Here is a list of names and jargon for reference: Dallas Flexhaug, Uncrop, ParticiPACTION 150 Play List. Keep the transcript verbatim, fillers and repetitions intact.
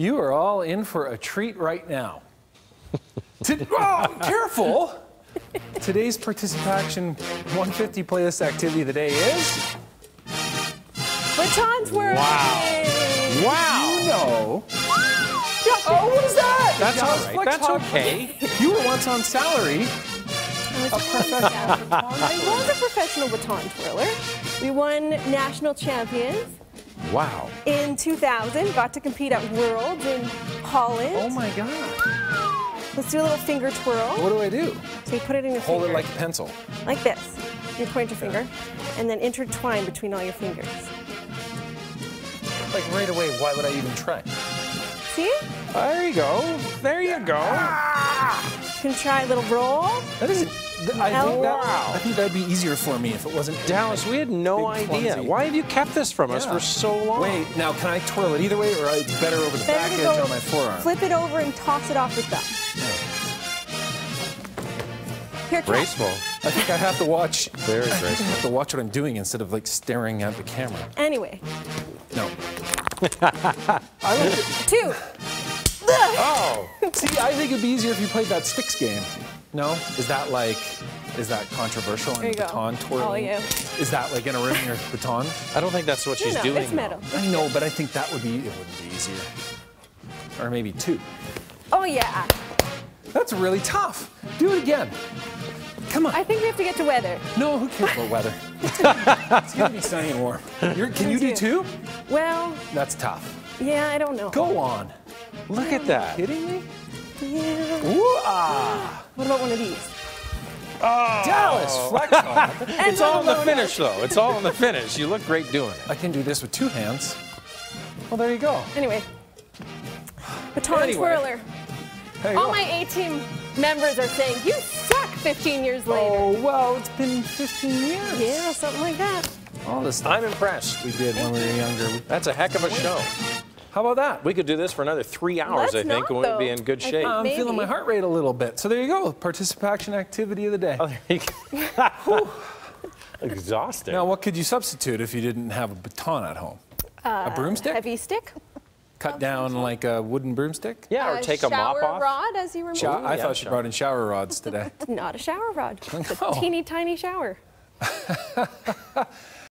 You are all in for a treat right now. to, oh, careful! Today's Participation one fifty playlist activity of the day is... Batons were... Wow. Wow. You know... Oh, what is that? That's all right. That's okay. You were once on salary. I was, a professional. I was a professional baton twirler. We won national champions. Wow. In two thousand, got to compete at Worlds in Holland. Oh my God. Let's do a little finger twirl. What do I do? So you put it in your Hold finger. Hold it like a pencil. Like this. You point your finger and then intertwine between all your fingers. Like right away, why would I even try? See? There you go. There you go. Ah! You can try a little roll. That is, I think that, wow. I think that'd be easier for me if it wasn't Dallas. We had no idea. Clumsy. Why have you kept this from us yeah. for so long? Wait, now can I twirl it either way, or it's better over the better back edge on my forearm? Flip it over and toss it off your thumb. Here, graceful. I think I have to watch. Very graceful. I have to watch what I'm doing instead of like staring at the camera. Anyway. No. I like Two. Oh, see, I think it'd be easier if you played that sticks game. No? Is that like, is that controversial in baton twirling? Oh, yeah. Is that like entering your baton? I don't think that's what no, she's no, doing. It's metal. It's I know, metal. But I think that would be, it wouldn't be easier. Or maybe two. Oh, yeah. That's really tough. Do it again. Come on. I think we have to get to weather. No, who cares about weather? It's going to be sunny and warm. You're, can you do two? Well. That's tough. Yeah, I don't know. Go on. Look at that. Are you kidding me? Yeah. Ooh, ah. What about one of these? Oh. Dallas Flexhaug. It's all in the finish, though. It's all in the finish. You look great doing it. I can do this with two hands. Well, there you go. Anyway. Baton anyway. twirler. All go. my A-team members are saying, you suck fifteen years later. Oh, well, it's been fifteen years. Yeah, something like that. All this stuff. I'm impressed. We did when we were younger. That's a heck of a show. How about that? We could do this for another three hours, Let's I think, and we'd be in good shape. I'm Maybe. feeling my heart rate a little bit. So there you go, participation activity of the day. Oh, there you go. Exhausting. Now, what could you substitute if you didn't have a baton at home? Uh, a broomstick? Heavy stick. Cut I'll down like a wooden broomstick? Yeah, or uh, take a mop off. Shower rod, as you remember. I yeah, thought she brought in shower rods today. Not a shower rod. It's oh. a teeny tiny shower.